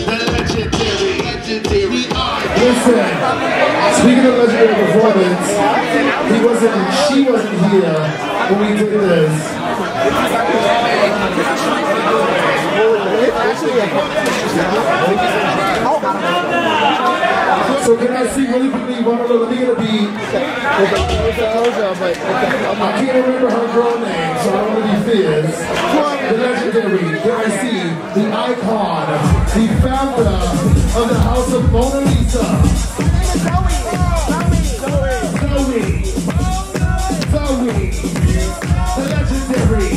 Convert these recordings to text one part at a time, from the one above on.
The legendary artist. Listen, speaking of legendary performance, she wasn't here when we did this. So can I see really quickly one little thing of the beat? I can't remember her girl name, so I don't want to be fierce. The legendary, can I see the icon, the founder of the House of Mona Lisa? Zoe. The legendary,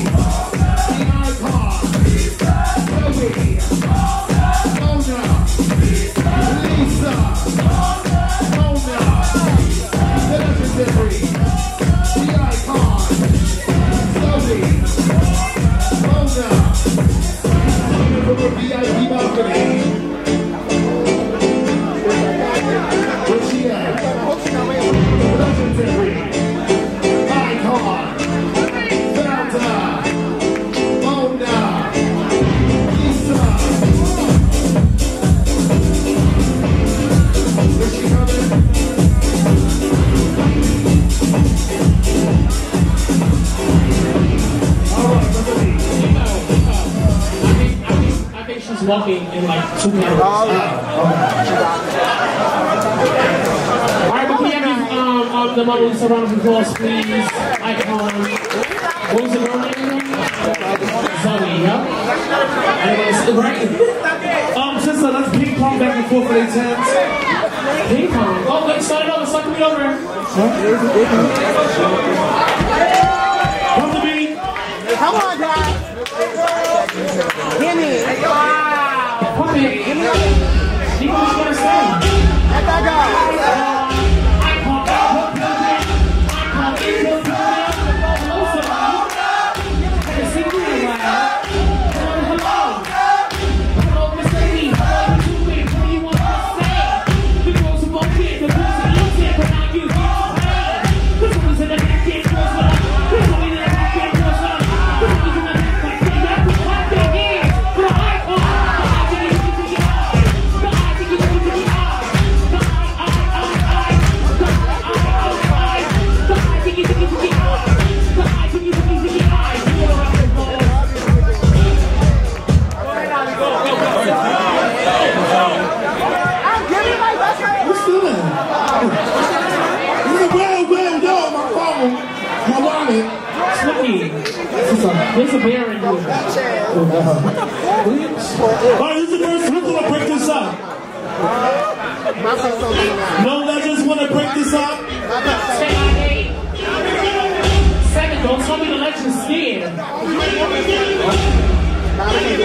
the icon, walking in like 2 minutes. Alright, but can you give the Mona Lisa round of applause, please? Icon. What was the girl name? Zoe, yeah? Right? Sister, let's ping pong back and forth for 8 cents. Ping pong? Oh, wait, start it over, start the beat over. Come to me. Come on, guys. Give me. There's a bear in here. What the fuck? Alright, this is the first time I break this up. No legends want to break this up. Second, don't tell me the legends scared. Legendary. Why you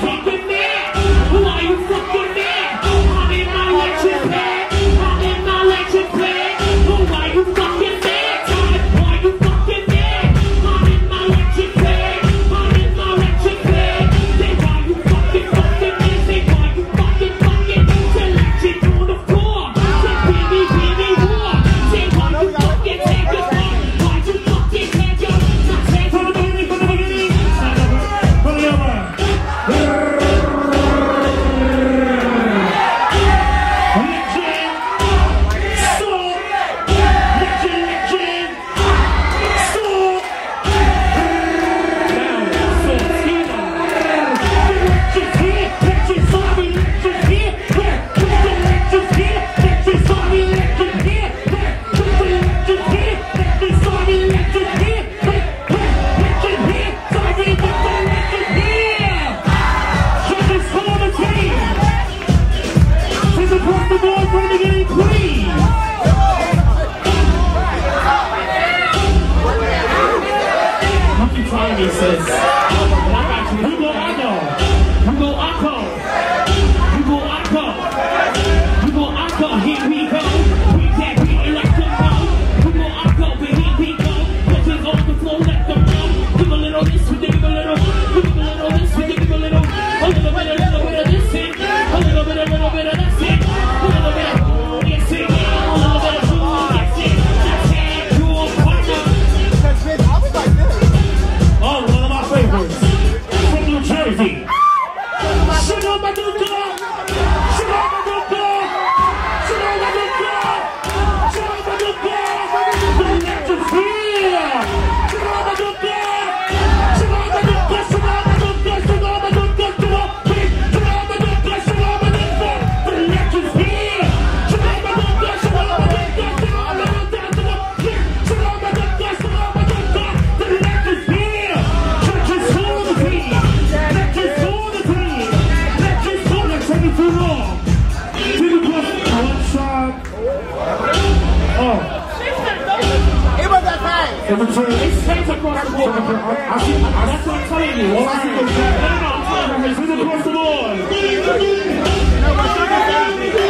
fucking mad? Why you fucking mad? It's straight across the board. That's what I'm telling you. All I see is that. No, no, it's across the board.